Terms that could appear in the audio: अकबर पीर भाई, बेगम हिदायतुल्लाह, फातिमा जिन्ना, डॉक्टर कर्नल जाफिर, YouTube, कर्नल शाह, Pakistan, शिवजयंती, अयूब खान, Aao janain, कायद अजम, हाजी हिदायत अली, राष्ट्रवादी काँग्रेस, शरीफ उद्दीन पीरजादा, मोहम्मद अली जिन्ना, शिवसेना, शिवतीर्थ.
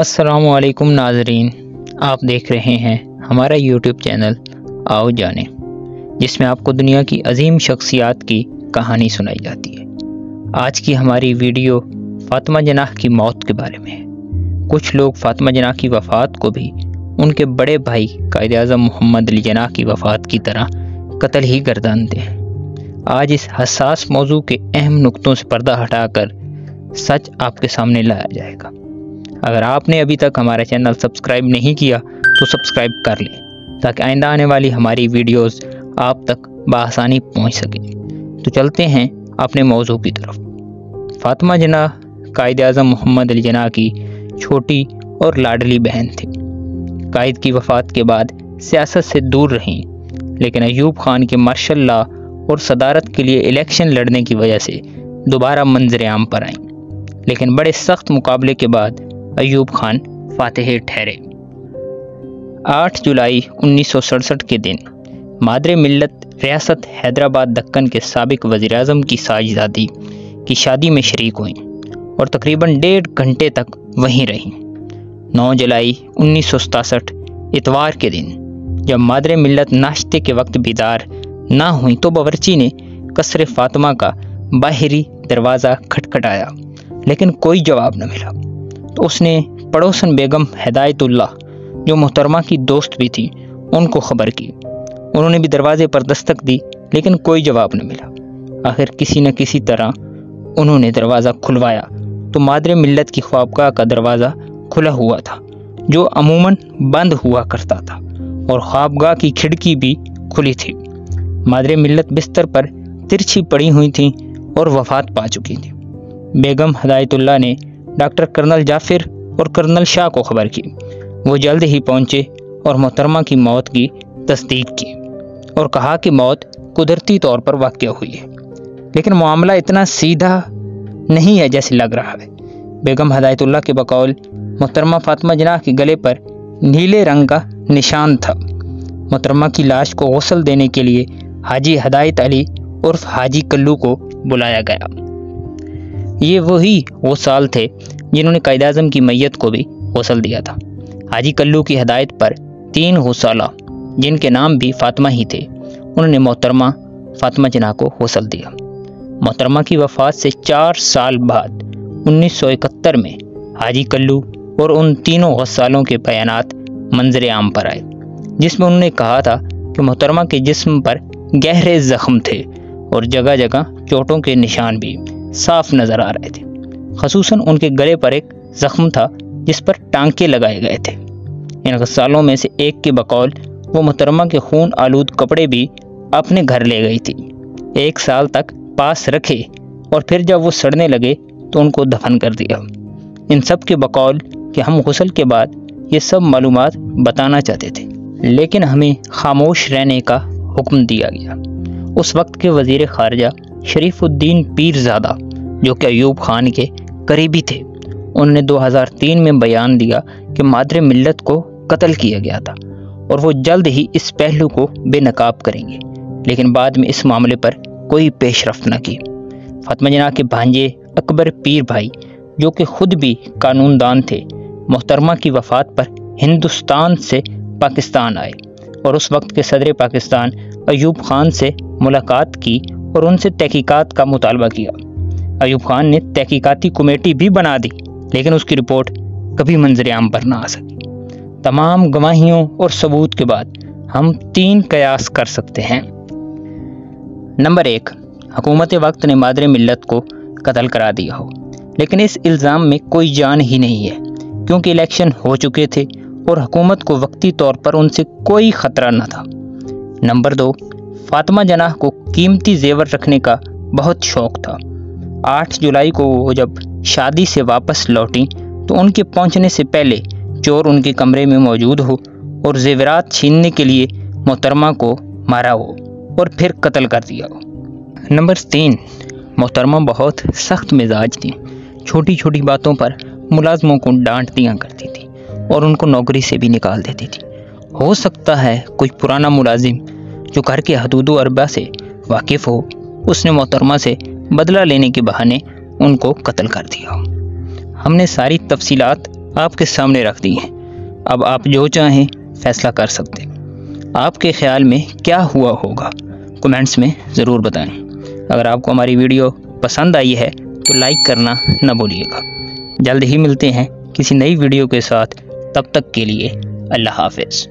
अस्सलामुअलैकुम नाजरीन, आप देख रहे हैं हमारा YouTube चैनल आओ जाने, जिसमें आपको दुनिया की अजीम शख्सियात की कहानी सुनाई जाती है। आज की हमारी वीडियो फातिमा जिन्ना की मौत के बारे में है। कुछ लोग फातिमा जिन्ना की वफ़ात को भी उनके बड़े भाई कायद अजम मोहम्मद अली जिन्ना की वफ़ात की तरह कत्ल ही गर्दानते हैं। आज इस हसास मौजू के अहम नुक्तों से पर्दा हटाकर सच आपके सामने लाया जाएगा। अगर आपने अभी तक हमारा चैनल सब्सक्राइब नहीं किया तो सब्सक्राइब कर लें, ताकि आइंदा आने वाली हमारी वीडियोस आप तक बआसानी पहुंच सकें। तो चलते हैं अपने मौजू की तरफ। फातिमा जिन्ना कायद अजम मोहम्मद अली जिन्ना की छोटी और लाडली बहन थी। कायद की वफ़ात के बाद सियासत से दूर रहीं, लेकिन अयूब खान के मार्शल लॉ और सदारत के लिए इलेक्शन लड़ने की वजह से दोबारा मंजर आम पर आईं, लेकिन बड़े सख्त मुकाबले के बाद अयूब खान फातेह ठहरे। 8 जुलाई 1967 के दिन मादरे मिल्लत रियासत हैदराबाद दक्कन के साबिक वज़ीर-ए-आज़म की साजिदादी की शादी में शरीक हुईं और तकरीबन 1.5 घंटे तक वहीं रहीं। 9 जुलाई 1967 इतवार के दिन जब मादरे मिल्लत नाश्ते के वक्त बेदार ना हुई तो बावर्ची ने कसरे फातिमा का बाहरी दरवाज़ा खटखटाया, लेकिन कोई जवाब न मिला। तो उसने पड़ोसन बेगम हिदायतुल्लाह, जो मोहतरमा की दोस्त भी थी, उनको खबर की। उन्होंने भी दरवाजे पर दस्तक दी, लेकिन कोई जवाब न मिला। आखिर किसी न किसी तरह उन्होंने दरवाज़ा खुलवाया तो मादरे मिल्लत की ख्वाबगाह का दरवाज़ा खुला हुआ था, जो अमूमन बंद हुआ करता था, और ख्वाबगाह की खिड़की भी खुली थी। मादरे मिल्लत बिस्तर पर तिरछी पड़ी हुई थी और वफ़ात पा चुकी थी। बेगम हिदायतुल्लाह ने डॉक्टर कर्नल जाफिर और कर्नल शाह को खबर की। वो जल्द ही पहुँचे और मोहतरमा की मौत की तस्दीक की और कहा कि मौत कुदरती तौर पर वाक़या हुई है, लेकिन मामला इतना सीधा नहीं है जैसे लग रहा है। बेगम हिदायतुल्लाह के बकौल मोहतरमा फातिमा जिन्ना के गले पर नीले रंग का निशान था। मोहतरमा की लाश को गसल देने के लिए हाजी हिदायत अली उर्फ हाजी कल्लू को बुलाया गया। ये वही गौसाल थे जिन्होंने कायद अजम की मैयत को भी गौसल दिया था। हाजी कल्लू की हिदायत पर 3 गौसाला, जिनके नाम भी फातिमा ही थे, उन्होंने मोहतरमा फातिमा जिन्ना को गौसल दिया। मोहतरमा की वफ़ात से 4 साल बाद 1971 में हाजी कल्लू और उन 3 गौसालों के बयानात मंजर आम पर आए, जिसमें उन्होंने कहा था कि मोहतरमा के जिस्म पर गहरे जख्म थे और जगह जगह चोटों के निशान भी साफ नज़र आ रहे थे। ख़ुसूसन उनके गले पर एक ज़ख्म था जिस पर टांके लगाए गए थे। इन गस्सालों में से एक के बकौल वो मोहतरमा के खून आलूद कपड़े भी अपने घर ले गई थी, 1 साल तक पास रखे और फिर जब वो सड़ने लगे तो उनको दफन कर दिया। इन सब के बकौल कि हम गसल के बाद ये सब मालूमात बताना चाहते थे, लेकिन हमें खामोश रहने का हुक्म दिया गया। उस वक्त के वज़ीर ख़ारजा शरीफ उद्दीन पीरजादा, जो कि अयूब खान के करीबी थे, उन्होंने 2003 में बयान दिया कि मादरे मिल्लत को कत्ल किया गया था और वो जल्द ही इस पहलू को बेनकाब करेंगे, लेकिन बाद में इस मामले पर कोई पेशरफ्त न की। फातिमा जिन्ना के भांजे अकबर पीर भाई, जो कि खुद भी कानूनदान थे, मोहतरमा की वफ़ात पर हिंदुस्तान से पाकिस्तान आए और उस वक्त के सदर पाकिस्तान अयूब खान से मुलाकात की और उनसे तहकीकात का मुतालबा किया। अयूब खान ने तहकीकाती कमेटी भी बना दी, लेकिन उसकी रिपोर्ट कभी मंजर आम पर ना आ सकी। तमाम गवाहियों और सबूत के बाद हम 3 कयास कर सकते हैं। नंबर 1, हुकूमत वक्त ने मादरे मिल्लत को कत्ल करा दिया हो, लेकिन इस इल्ज़ाम में कोई जान ही नहीं है, क्योंकि इलेक्शन हो चुके थे और हुकूमत को वक्ती तौर पर उनसे कोई ख़तरा न था। नंबर 2, फातिमा जिन्ना को कीमती जेवर रखने का बहुत शौक़ था। 8 जुलाई को वो जब शादी से वापस लौटी तो उनके पहुंचने से पहले चोर उनके कमरे में मौजूद हो और जेवरात छीनने के लिए मोहतरमा को मारा हो और फिर कत्ल कर दिया हो। नंबर 3, मोहतरमा बहुत सख्त मिजाज थी। छोटी छोटी बातों पर मुलाजमों को डांट दिया करती थी और उनको नौकरी से भी निकाल देती थी। हो सकता है कोई पुराना मुलाजिम जो घर के हदूद अरबा से वाकिफ़ हो, उसने मोहतरमा से बदला लेने के बहाने उनको कत्ल कर दिया। हमने सारी तफसीलात आपके सामने रख दी हैं। अब आप जो चाहें फैसला कर सकते। आपके ख्याल में क्या हुआ होगा कमेंट्स में ज़रूर बताएं। अगर आपको हमारी वीडियो पसंद आई है तो लाइक करना ना भूलिएगा। जल्द ही मिलते हैं किसी नई वीडियो के साथ, तब तक के लिए अल्लाह हाफ़िज़।